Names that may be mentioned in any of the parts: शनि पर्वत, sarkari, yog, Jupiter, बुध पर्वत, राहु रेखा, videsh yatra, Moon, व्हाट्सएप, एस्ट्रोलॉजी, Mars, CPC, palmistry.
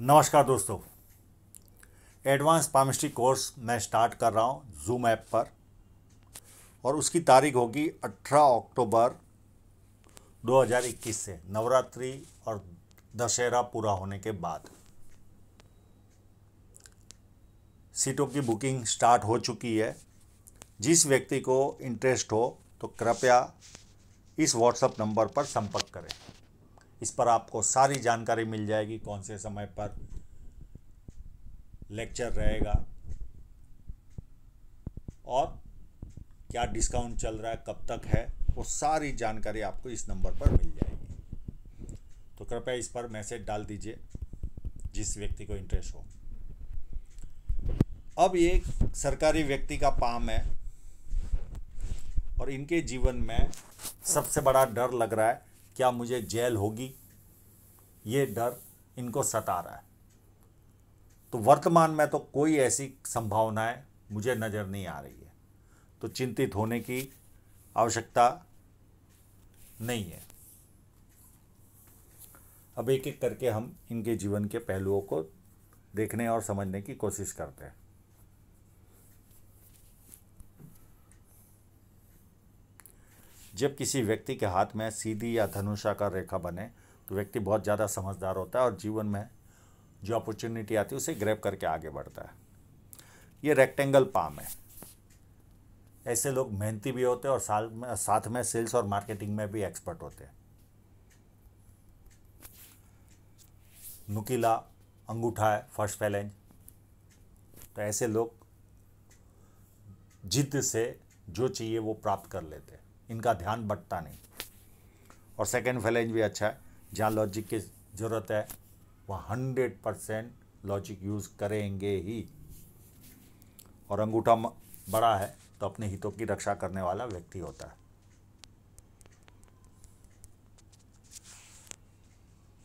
नमस्कार दोस्तों, advance palmistry course मैं स्टार्ट कर रहा हूँ जूम ऐप पर और उसकी तारीख होगी 18 अक्टूबर 2021 से नवरात्रि और दशहरा पूरा होने के बाद। सीटों की बुकिंग स्टार्ट हो चुकी है। जिस व्यक्ति को इंटरेस्ट हो तो कृपया इस व्हाट्सएप नंबर पर संपर्क करें। इस पर आपको सारी जानकारी मिल जाएगी, कौन से समय पर लेक्चर रहेगा और क्या डिस्काउंट चल रहा है, कब तक है, वो सारी जानकारी आपको इस नंबर पर मिल जाएगी। तो कृपया इस पर मैसेज डाल दीजिए जिस व्यक्ति को इंटरेस्ट हो। अब ये सरकारी व्यक्ति का काम है और इनके जीवन में सबसे बड़ा डर लग रहा है, क्या मुझे जेल होगी, ये डर इनको सता रहा है। तो वर्तमान में तो कोई ऐसी संभावनाएं मुझे नज़र नहीं आ रही है, तो चिंतित होने की आवश्यकता नहीं है। अब एक एक करके हम इनके जीवन के पहलुओं को देखने और समझने की कोशिश करते हैं। जब किसी व्यक्ति के हाथ में सीधी या धनुषाकार रेखा बने तो व्यक्ति बहुत ज़्यादा समझदार होता है और जीवन में जो अपॉर्चुनिटी आती है उसे ग्रैब करके आगे बढ़ता है। ये रेक्टेंगल पाम है। ऐसे लोग मेहनती भी होते हैं और साथ में सेल्स और मार्केटिंग में भी एक्सपर्ट होते हैं। नुकीला अंगूठा है, फर्स्ट फैलेंज। तो ऐसे लोग जिद से जो चाहिए वो प्राप्त कर लेते हैं, इनका ध्यान बटता नहीं। और सेकेंड फैलेंज भी अच्छा है, जहाँ लॉजिक की ज़रूरत है वहाँ 100% लॉजिक यूज़ करेंगे ही। और अंगूठा बड़ा है तो अपने हितों की रक्षा करने वाला व्यक्ति होता है।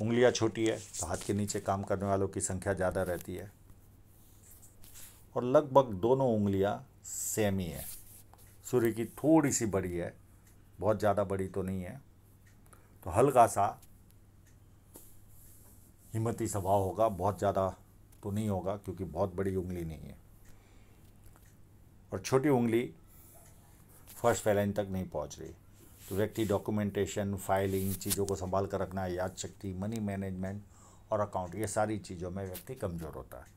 उंगलियाँ छोटी है तो हाथ के नीचे काम करने वालों की संख्या ज़्यादा रहती है और लगभग दोनों उंगलियाँ सेम ही है। सूर्य की थोड़ी सी बड़ी है, बहुत ज़्यादा बड़ी तो नहीं है। तो हल्का सा हिम्मती स्वभाव होगा, बहुत ज़्यादा तो नहीं होगा क्योंकि बहुत बड़ी उंगली नहीं है। और छोटी उंगली फर्स्ट फैलेंज तक नहीं पहुंच रही। तो व्यक्ति डॉक्यूमेंटेशन, फाइलिंग, चीज़ों को संभाल कर रखना, याद शक्ति, मनी मैनेजमेंट और अकाउंट, ये सारी चीज़ों में व्यक्ति कमज़ोर होता है।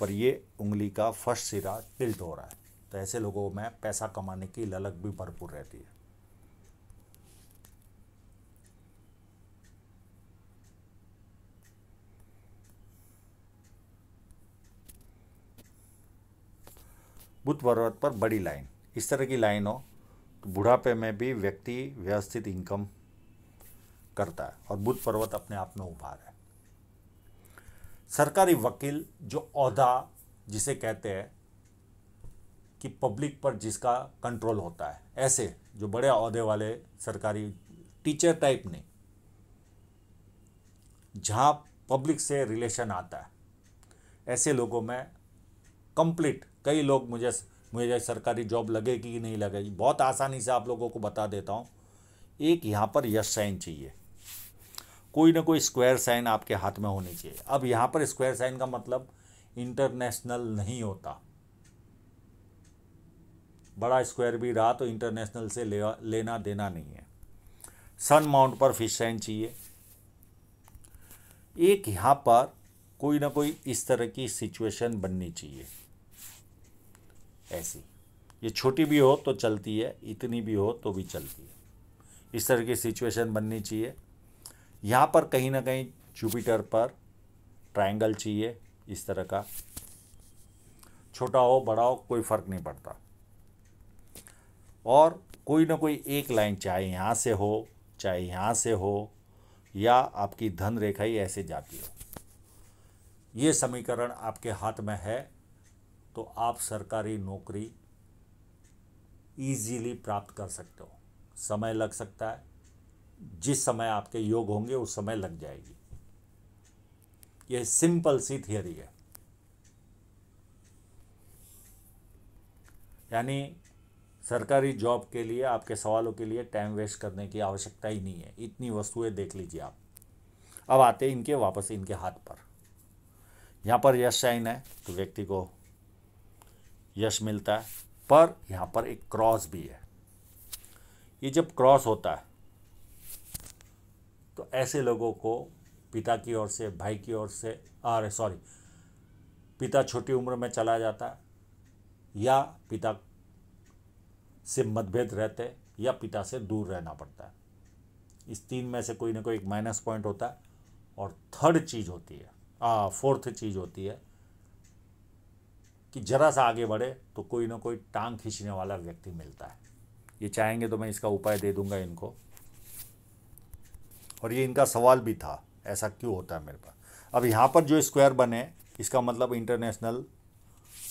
पर ये उंगली का फर्स्ट सिरा टिल्ट हो रहा है, तो ऐसे लोगों में पैसा कमाने की ललक भी भरपूर रहती है। बुध पर्वत पर बड़ी लाइन, इस तरह की लाइन हो तो बुढ़ापे में भी व्यक्ति व्यवस्थित इनकम करता है और बुध पर्वत अपने आप में उभार है। सरकारी वकील जो ओहदा जिसे कहते हैं कि पब्लिक पर जिसका कंट्रोल होता है, ऐसे जो बड़े ओहदे वाले सरकारी टीचर टाइप नहीं, जहाँ पब्लिक से रिलेशन आता है, ऐसे लोगों में कंप्लीट कई लोग मुझे सरकारी जॉब लगेगी कि नहीं लगेगी बहुत आसानी से आप लोगों को बता देता हूँ। एक यहाँ पर यस साइन चाहिए, कोई ना कोई स्क्वायर साइन आपके हाथ में होनी चाहिए। अब यहाँ पर स्क्वायर साइन का मतलब इंटरनेशनल नहीं होता, बड़ा स्क्वायर भी रहा तो इंटरनेशनल से लेना देना नहीं है। सन माउंट पर फिश साइन चाहिए। एक यहाँ पर कोई ना कोई इस तरह की सिचुएशन बननी चाहिए, ऐसी ये छोटी भी हो तो चलती है, इतनी भी हो तो भी चलती है, इस तरह की सिचुएशन बननी चाहिए। यहाँ पर कहीं ना कहीं जुपिटर पर ट्रायंगल चाहिए, इस तरह का, छोटा हो बड़ा हो कोई फ़र्क नहीं पड़ता। और कोई ना कोई एक लाइन चाहे यहाँ से हो चाहे यहाँ से हो, या आपकी धन रेखा ही ऐसे जाती हो। ये समीकरण आपके हाथ में है तो आप सरकारी नौकरी इजीली प्राप्त कर सकते हो। समय लग सकता है, जिस समय आपके योग होंगे उस समय लग जाएगी। ये सिंपल सी थियरी है। यानी सरकारी जॉब के लिए आपके सवालों के लिए टाइम वेस्ट करने की आवश्यकता ही नहीं है। इतनी वस्तुएं देख लीजिए आप। अब आते हैं इनके वापस इनके हाथ पर, यहाँ पर यश साइन है तो व्यक्ति को यश मिलता है, पर यहाँ पर एक क्रॉस भी है। ये जब क्रॉस होता है तो ऐसे लोगों को पिता की ओर से, भाई की ओर से, पिता छोटी उम्र में चला जाता है या पिता से मतभेद रहते या पिता से दूर रहना पड़ता है। इस तीन में से कोई ना कोई एक माइनस पॉइंट होता है। और थर्ड चीज़ होती है फोर्थ चीज़ होती है कि जरा सा आगे बढ़े तो कोई ना कोई टांग खींचने वाला व्यक्ति मिलता है। ये चाहेंगे तो मैं इसका उपाय दे दूंगा इनको, और ये इनका सवाल भी था ऐसा क्यों होता है मेरे पास। अब यहाँ पर जो स्क्वायर बने इसका मतलब इंटरनेशनल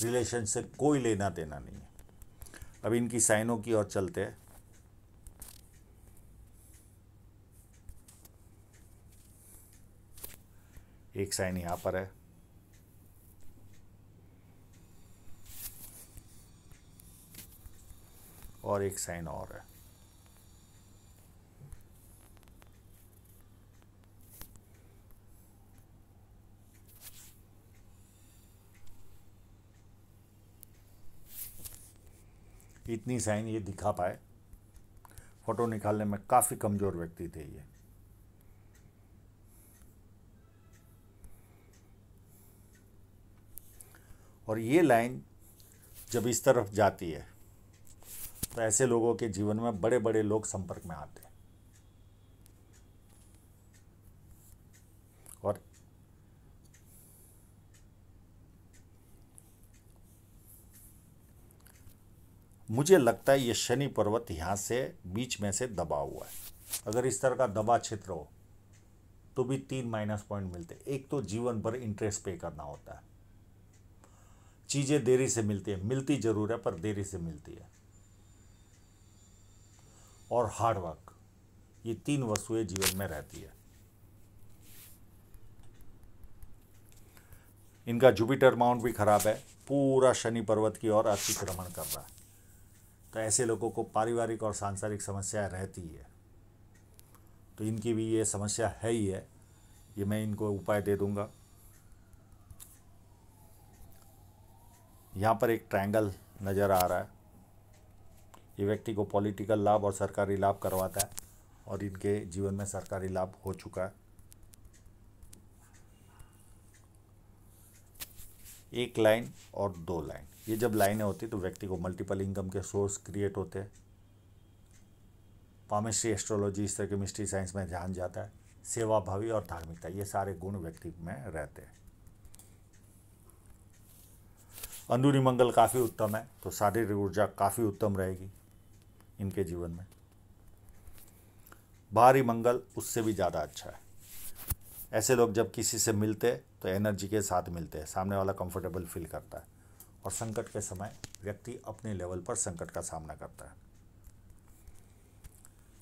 रिलेशन से कोई लेना देना नहीं है। अब इनकी साइनों की ओर चलते हैं। एक साइन यहाँ पर है, और एक साइन और है। इतनी साइन ये दिखा पाए। फोटो निकालने में काफ़ी कमज़ोर व्यक्ति थे ये। और ये लाइन जब इस तरफ जाती है तो ऐसे लोगों के जीवन में बड़े बड़े लोग संपर्क में आते हैं। और मुझे लगता है ये शनि पर्वत यहाँ से बीच में से दबा हुआ है। अगर इस तरह का दबा क्षेत्र हो तो भी 3 माइनस पॉइंट मिलते। एक तो जीवन भर इंटरेस्ट पे करना होता है, चीज़ें देरी से मिलती है, मिलती ज़रूर है पर देरी से मिलती है, और हार्डवर्क। ये 3 वस्तुएं जीवन में रहती है। इनका जुपिटर माउंट भी खराब है, पूरा शनि पर्वत की ओर अतिक्रमण कर रहा है। तो ऐसे लोगों को पारिवारिक और सांसारिक समस्याएं रहती है। तो इनकी भी ये समस्या है ही है। ये मैं इनको उपाय दे दूंगा। यहाँ पर एक ट्रायंगल नज़र आ रहा है। ये व्यक्ति को पॉलिटिकल लाभ और सरकारी लाभ करवाता है, और इनके जीवन में सरकारी लाभ हो चुका है। एक लाइन और 2 लाइन, ये जब लाइनें होती तो व्यक्ति को मल्टीपल इनकम के सोर्स क्रिएट होते हैं। पामिस्ट्री, एस्ट्रोलॉजी, इस तरह के मिस्ट्री साइंस में ध्यान जाता है। सेवाभावी और धार्मिकता, ये सारे गुण व्यक्ति में रहते हैं। अंदरूनी मंगल काफ़ी उत्तम है तो शारीरिक ऊर्जा काफ़ी उत्तम रहेगी इनके जीवन में। बाहरी मंगल उससे भी ज़्यादा अच्छा है। ऐसे लोग जब किसी से मिलते तो एनर्जी के साथ मिलते हैं, सामने वाला कंफर्टेबल फील करता है, और संकट के समय व्यक्ति अपने लेवल पर संकट का सामना करता है।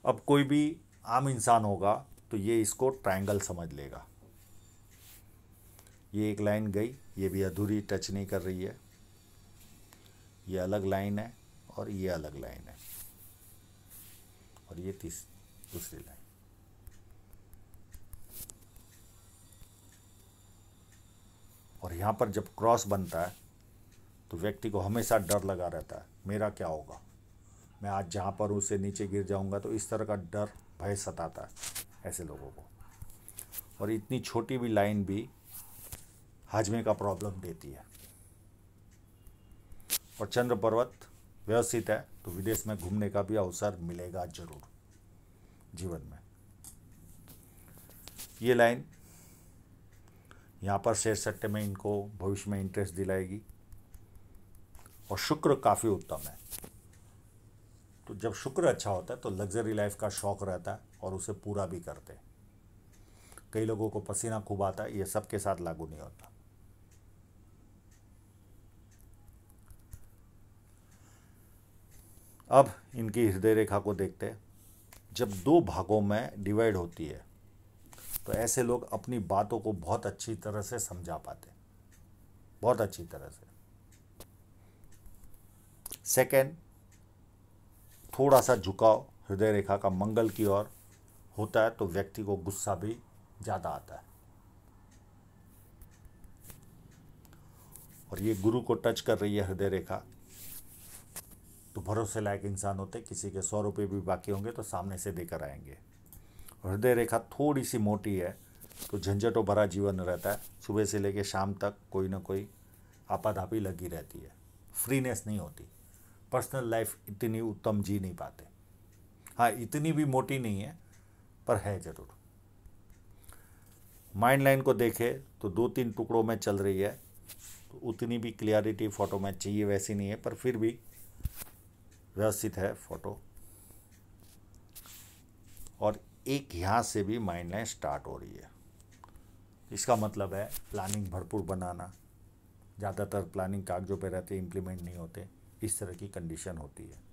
अब कोई भी आम इंसान होगा तो ये इसको ट्रायंगल समझ लेगा। ये एक लाइन गई, ये भी अधूरी, टच नहीं कर रही है। ये अलग लाइन है और ये अलग लाइन है, और ये दूसरी लाइन। और यहाँ पर जब क्रॉस बनता है तो व्यक्ति को हमेशा डर लगा रहता है, मेरा क्या होगा, मैं आज जहाँ पर हूँ उससे नीचे गिर जाऊँगा। तो इस तरह का डर, भय सताता है ऐसे लोगों को। और इतनी छोटी भी लाइन भी हाजमे का प्रॉब्लम देती है। और चंद्र पर्वत व्यवस्थित है तो विदेश में घूमने का भी अवसर मिलेगा जरूर जीवन में। ये लाइन यहाँ पर शेयर सट्टे में इनको भविष्य में इंटरेस्ट दिलाएगी। और शुक्र काफ़ी उत्तम है, तो जब शुक्र अच्छा होता है तो लग्जरी लाइफ का शौक रहता है और उसे पूरा भी करते हैं। कई लोगों को पसीना खूब आता है, ये सबके साथ लागू नहीं होता। अब इनकी हृदय रेखा को देखते हैं। जब 2 भागों में डिवाइड होती है तो ऐसे लोग अपनी बातों को बहुत अच्छी तरह से समझा पाते, बहुत अच्छी तरह से। सेकेंड, थोड़ा सा झुकाव हृदय रेखा का मंगल की ओर होता है तो व्यक्ति को गुस्सा भी ज़्यादा आता है। और ये गुरु को टच कर रही है हृदय रेखा, तो भरोसे लायक इंसान होते, किसी के 100 रुपये भी बाकी होंगे तो सामने से देकर आएंगे। हृदय रेखा थोड़ी सी मोटी है तो झंझटों भरा जीवन रहता है, सुबह से लेकर शाम तक कोई ना कोई आपाधापी लगी रहती है, फ्रीनेस नहीं होती, पर्सनल लाइफ इतनी उत्तम जी नहीं पाते। हाँ, इतनी भी मोटी नहीं है पर है ज़रूर। माइंड लाइन को देखे तो 2-3 टुकड़ों में चल रही है, तो उतनी भी क्लियरिटी फ़ोटो में चाहिए वैसी नहीं है, पर फिर भी व्यवस्थित है फ़ोटो। और एक यहाँ से भी माइंड लाइन स्टार्ट हो रही है, इसका मतलब है प्लानिंग भरपूर बनाना। ज़्यादातर प्लानिंग कागजों पे रहते, इम्प्लीमेंट नहीं होते, इस तरह की कंडीशन होती है।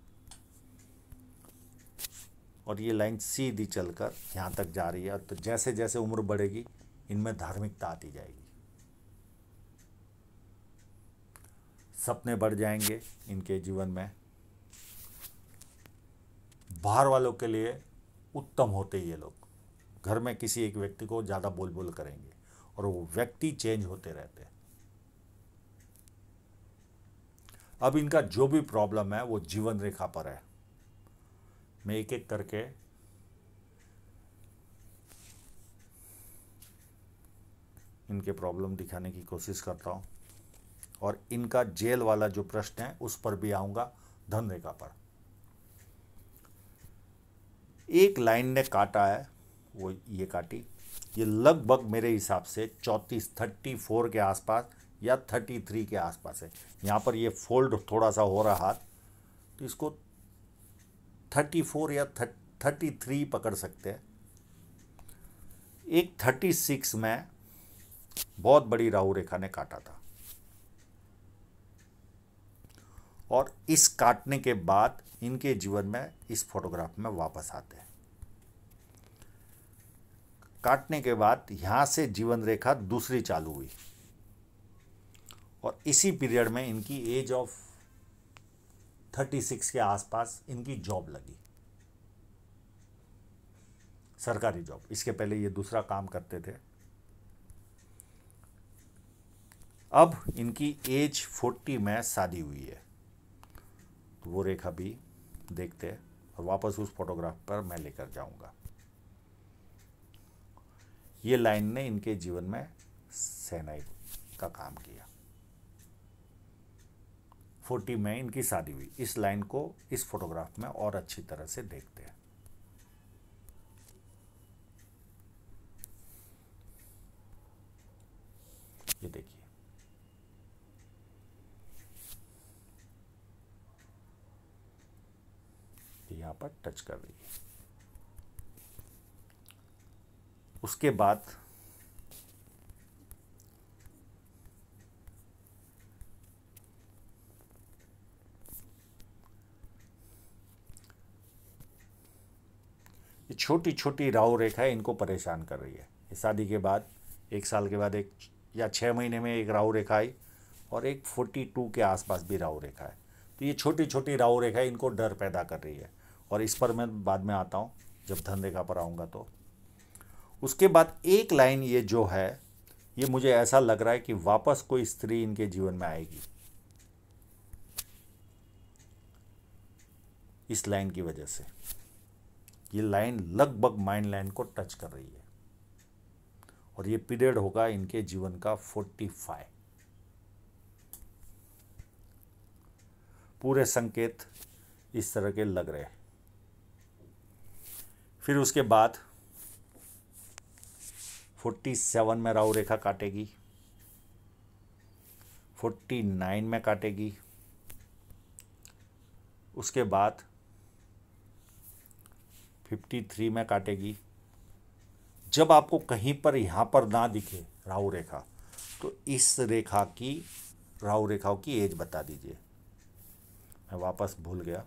और ये लाइन सीधी चलकर यहाँ तक जा रही है, तो जैसे जैसे उम्र बढ़ेगी इनमें धार्मिकता आती जाएगी, सपने बढ़ जाएंगे इनके जीवन में, बाहर वालों के लिए उत्तम होते ये लोग। घर में किसी एक व्यक्ति को ज़्यादा बोल करेंगे और वो व्यक्ति चेंज होते रहते हैं। अब इनका जो भी प्रॉब्लम है वो जीवन रेखा पर है। मैं एक एक करके इनके प्रॉब्लम दिखाने की कोशिश करता हूँ, और इनका जेल वाला जो प्रश्न है उस पर भी आऊँगा, धन रेखा पर। एक लाइन ने काटा है, वो ये काटी, ये लगभग मेरे हिसाब से 34 के आसपास या 33 के आसपास है। यहाँ पर ये फोल्ड थोड़ा सा हो रहा हाथ, तो इसको 34 या 33 पकड़ सकते हैं। एक 36 में बहुत बड़ी राहु रेखा ने काटा था, और इस काटने के बाद इनके जीवन में इस फोटोग्राफ में वापस आते हैं। काटने के बाद यहाँ से जीवन रेखा दूसरी चालू हुई, और इसी पीरियड में इनकी एज ऑफ 36 के आसपास इनकी जॉब लगी, सरकारी जॉब। इसके पहले ये दूसरा काम करते थे। अब इनकी एज 40 में शादी हुई है, तो वो रेखा भी देखते हैं, और वापस उस फोटोग्राफ पर मैं लेकर जाऊंगा। ये लाइन ने इनके जीवन में सेनाई का काम किया। 40 में इनकी शादी हुई। इस लाइन को इस फोटोग्राफ में और अच्छी तरह से देखते हैं। ये देखिए, यहाँ पर टच कर रही है। उसके बाद ये छोटी छोटी राहु रेखा इनको परेशान कर रही है। शादी के बाद 1 साल के बाद एक या 6 महीने में एक राहु रेखा आई, और एक 42 के आसपास भी राहु रेखा है। तो ये छोटी छोटी राहु रेखा इनको डर पैदा कर रही है, और इस पर मैं बाद में आता हूँ जब धन रेखा पर आऊँगा। तो उसके बाद एक लाइन ये जो है, ये मुझे ऐसा लग रहा है कि वापस कोई स्त्री इनके जीवन में आएगी इस लाइन की वजह से। ये लाइन लगभग माइंड लाइन को टच कर रही है, और ये पीरियड होगा इनके जीवन का 45। पूरे संकेत इस तरह के लग रहे हैं। फिर उसके बाद 47 में राहु रेखा काटेगी, 49 में काटेगी, उसके बाद 53 में काटेगी। जब आपको कहीं पर यहाँ पर ना दिखे राहु रेखा, तो इस रेखा की राहु रेखाओं की एज बता दीजिए। मैं वापस भूल गया।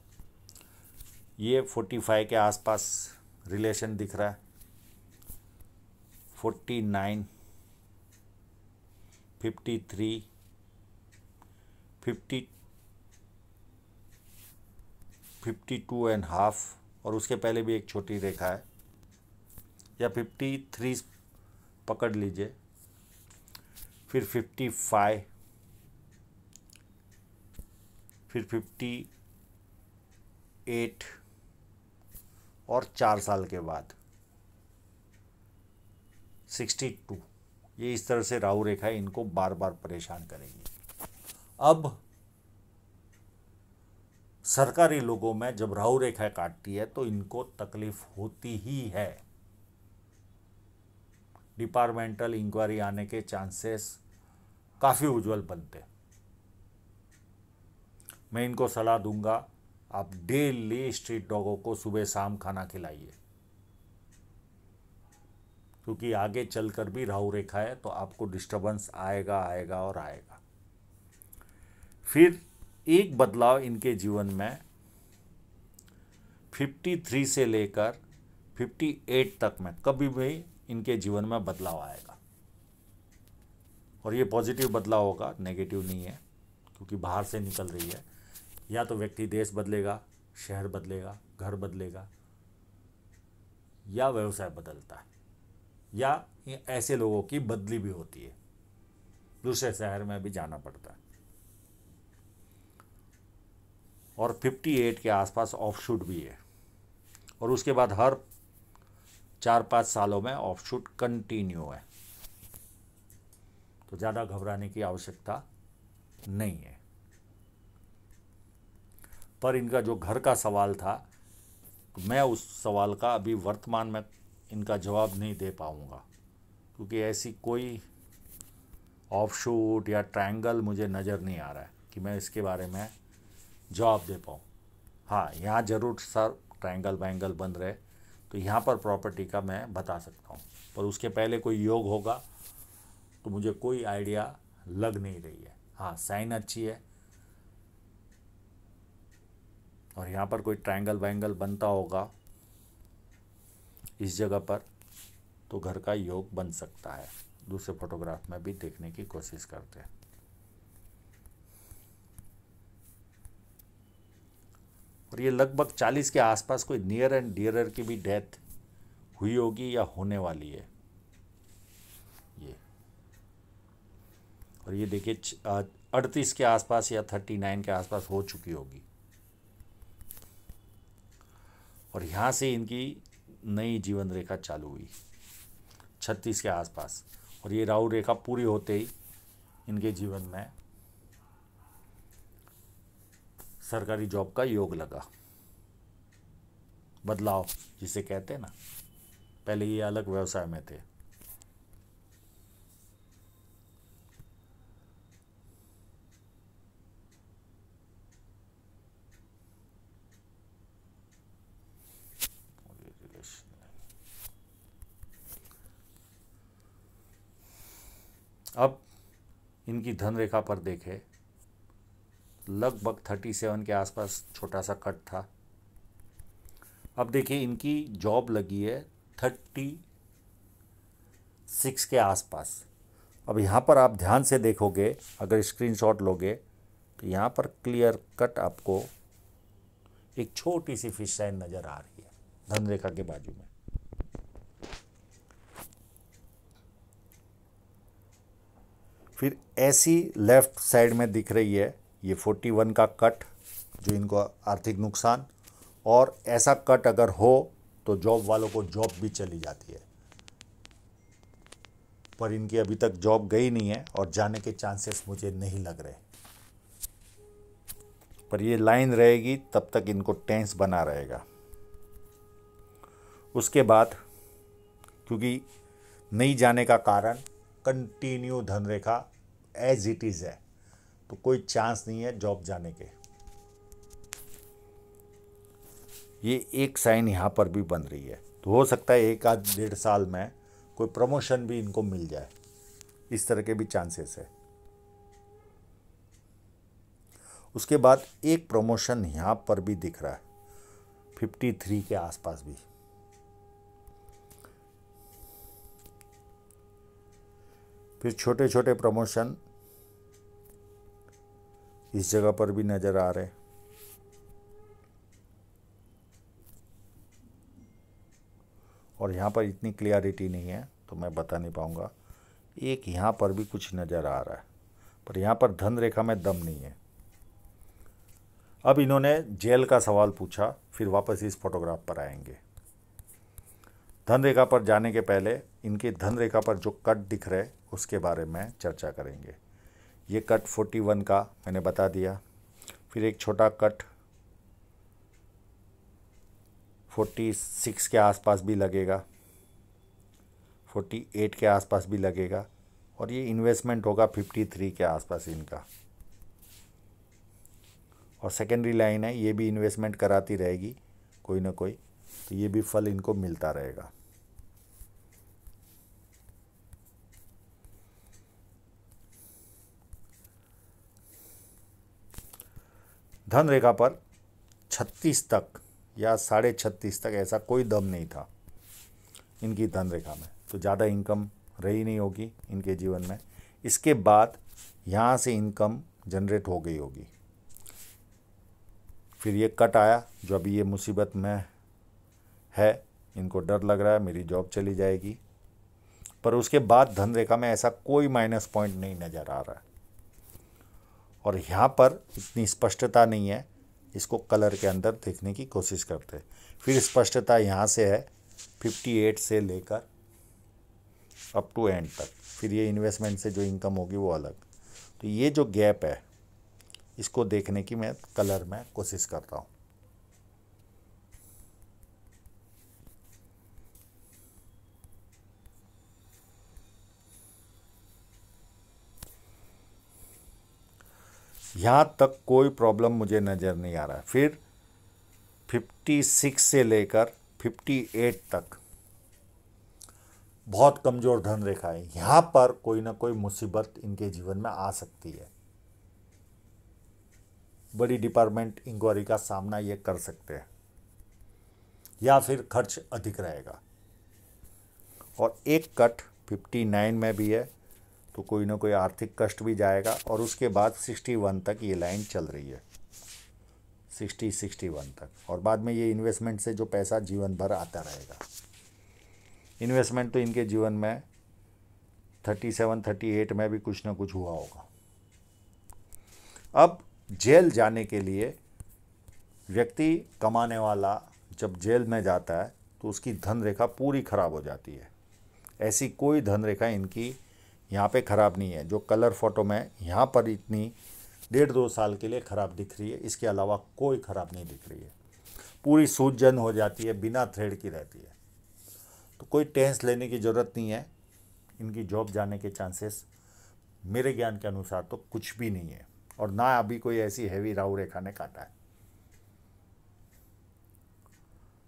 ये 45 के आसपास रिलेशन दिख रहा है, 49, 53, 52 एंड हाफ, और उसके पहले भी एक छोटी रेखा है, या 53 पकड़ लीजिए, फिर 55, फिर 58 और 4 साल के बाद 62। ये इस तरह से राहु रेखा इनको बार बार परेशान करेगी। अब सरकारी लोगों में जब राहु रेखा काटती है तो इनको तकलीफ होती ही है। डिपार्टमेंटल इंक्वायरी आने के चांसेस काफ़ी उज्जवल बनते। मैं इनको सलाह दूंगा, आप डेली स्ट्रीट डॉगों को सुबह शाम खाना खिलाइए, क्योंकि आगे चलकर भी राहु रेखा है तो आपको डिस्टर्बेंस आएगा आएगा और आएगा। फिर एक बदलाव इनके जीवन में 53 से लेकर 58 तक में कभी भी इनके जीवन में बदलाव आएगा, और ये पॉजिटिव बदलाव होगा, नेगेटिव नहीं है, क्योंकि बाहर से निकल रही है। या तो व्यक्ति देश बदलेगा, शहर बदलेगा, घर बदलेगा, या व्यवसाय बदलता है, या ऐसे लोगों की बदली भी होती है, दूसरे शहर में भी जाना पड़ता है। और 58 के आसपास ऑफशूट भी है, और उसके बाद हर 4-5 सालों में ऑफशूट कंटिन्यू है, तो ज़्यादा घबराने की आवश्यकता नहीं है। पर इनका जो घर का सवाल था, मैं उस सवाल का अभी वर्तमान में इनका जवाब नहीं दे पाऊंगा, क्योंकि ऐसी कोई ऑफशूट या ट्रायंगल मुझे नज़र नहीं आ रहा है कि मैं इसके बारे में जवाब दे पाऊँ। हाँ, यहाँ ज़रूर सर ट्रायंगल वायंगल बन रहे तो यहाँ पर प्रॉपर्टी का मैं बता सकता हूँ, पर उसके पहले कोई योग होगा तो मुझे कोई आइडिया लग नहीं रही है। हाँ, साइन अच्छी है, और यहाँ पर कोई ट्रायंगल वायंगल बनता होगा इस जगह पर, तो घर का योग बन सकता है। दूसरे फोटोग्राफ में भी देखने की कोशिश करते हैं। और ये लगभग 40 के आसपास कोई नियर एंड डियरर की भी डेथ हुई होगी या होने वाली है ये। और ये देखिए 38 के आसपास या 39 के आसपास हो चुकी होगी। और यहाँ से इनकी नई जीवन रेखा चालू हुई 36 के आसपास, और ये राहु रेखा पूरी होते ही इनके जीवन में सरकारी जॉब का योग लगा। बदलाव जिसे कहते हैं ना, पहले ये अलग व्यवसाय में थे। अब इनकी धन रेखा पर देखें, लगभग 37 के आसपास छोटा सा कट था। अब देखिए इनकी जॉब लगी है 36 के आसपास। अब यहाँ पर आप ध्यान से देखोगे, अगर स्क्रीनशॉट लोगे तो यहाँ पर क्लियर कट आपको एक छोटी सी फिश लाइन नज़र आ रही है धन रेखा के बाजू में। फिर ऐसी लेफ़्ट साइड में दिख रही है ये 41 का कट, जो इनको आर्थिक नुकसान, और ऐसा कट अगर हो तो जॉब वालों को जॉब भी चली जाती है, पर इनकी अभी तक जॉब गई नहीं है और जाने के चांसेस मुझे नहीं लग रहे। पर ये लाइन रहेगी तब तक इनको टेंस बना रहेगा। उसके बाद क्योंकि नहीं जाने का कारण कंटिन्यू धनरेखा एज इट इज़ है, तो कोई चांस नहीं है जॉब जाने के। ये एक साइन यहाँ पर भी बन रही है, तो हो सकता है 1-1.5 साल में कोई प्रमोशन भी इनको मिल जाए, इस तरह के भी चांसेस है। उसके बाद एक प्रमोशन यहाँ पर भी दिख रहा है 53 के आसपास भी। फिर छोटे छोटे प्रमोशन इस जगह पर भी नज़र आ रहे। और यहाँ पर इतनी क्लियरिटी नहीं है, तो मैं बता नहीं पाऊँगा। एक यहाँ पर भी कुछ नज़र आ रहा है, पर यहाँ पर धन रेखा में दम नहीं है। अब इन्होंने जेल का सवाल पूछा, फिर वापस इस फोटोग्राफ पर आएंगे। धन रेखा पर जाने के पहले इनके धन रेखा पर जो कट दिख रहे उसके बारे में चर्चा करेंगे। ये कट 41 का मैंने बता दिया, फिर एक छोटा कट 46 के आसपास भी लगेगा, 48 के आसपास भी लगेगा, और ये इन्वेस्टमेंट होगा 53 के आसपास इनका। और सेकेंडरी लाइन है, ये भी इन्वेस्टमेंट कराती रहेगी कोई ना कोई, तो ये भी फल इनको मिलता रहेगा। धन रेखा पर 36 तक या 36.5 तक ऐसा कोई दम नहीं था इनकी धन रेखा में, तो ज़्यादा इनकम रही नहीं होगी इनके जीवन में। इसके बाद यहाँ से इनकम जनरेट हो गई होगी। फिर ये कट आया, जो अभी ये मुसीबत में है, इनको डर लग रहा है मेरी जॉब चली जाएगी, पर उसके बाद धन रेखा में ऐसा कोई माइनस पॉइंट नहीं नज़र आ रहा है। और यहाँ पर इतनी स्पष्टता नहीं है, इसको कलर के अंदर देखने की कोशिश करते हैं। फिर स्पष्टता यहाँ से है 58 से लेकर अप टू एंड तक, फिर ये इन्वेस्टमेंट से जो इनकम होगी वो अलग। तो ये जो गैप है इसको देखने की मैं कलर में कोशिश करता हूँ। यहाँ तक कोई प्रॉब्लम मुझे नज़र नहीं आ रहा है। फिर 56 से लेकर 58 तक बहुत कमज़ोर धन रेखा है, यहाँ पर कोई ना कोई मुसीबत इनके जीवन में आ सकती है। बड़ी डिपार्टमेंट इंक्वायरी का सामना ये कर सकते हैं, या फिर खर्च अधिक रहेगा। और एक कट 59 में भी है, तो कोई ना कोई आर्थिक कष्ट भी जाएगा। और उसके बाद 61 तक ये लाइन चल रही है, 60-61 तक, और बाद में ये इन्वेस्टमेंट से जो पैसा जीवन भर आता रहेगा। इन्वेस्टमेंट तो इनके जीवन में 37-38 में भी कुछ ना कुछ हुआ होगा। अब जेल जाने के लिए व्यक्ति कमाने वाला जब जेल में जाता है तो उसकी धन रेखा पूरी खराब हो जाती है। ऐसी कोई धन रेखा इनकी यहाँ पे ख़राब नहीं है। जो कलर फोटो में यहाँ पर इतनी 1.5-2 साल के लिए ख़राब दिख रही है, इसके अलावा कोई ख़राब नहीं दिख रही है। पूरी सूजन हो जाती है, बिना थ्रेड की रहती है, तो कोई टेंस लेने की ज़रूरत नहीं है। इनकी जॉब जाने के चांसेस मेरे ज्ञान के अनुसार तो कुछ भी नहीं है, और ना अभी कोई ऐसी हैवी राहु रेखा ने काटा है।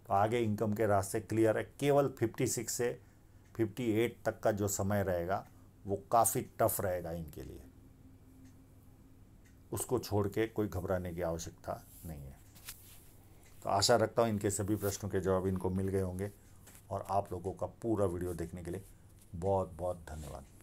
तो आगे इनकम के रास्ते क्लियर है। केवल 56 से 58 तक का जो समय रहेगा वो काफ़ी टफ रहेगा इनके लिए, उसको छोड़ के कोई घबराने की आवश्यकता नहीं है। तो आशा रखता हूँ इनके सभी प्रश्नों के जवाब इनको मिल गए होंगे, और आप लोगों का पूरा वीडियो देखने के लिए बहुत बहुत धन्यवाद।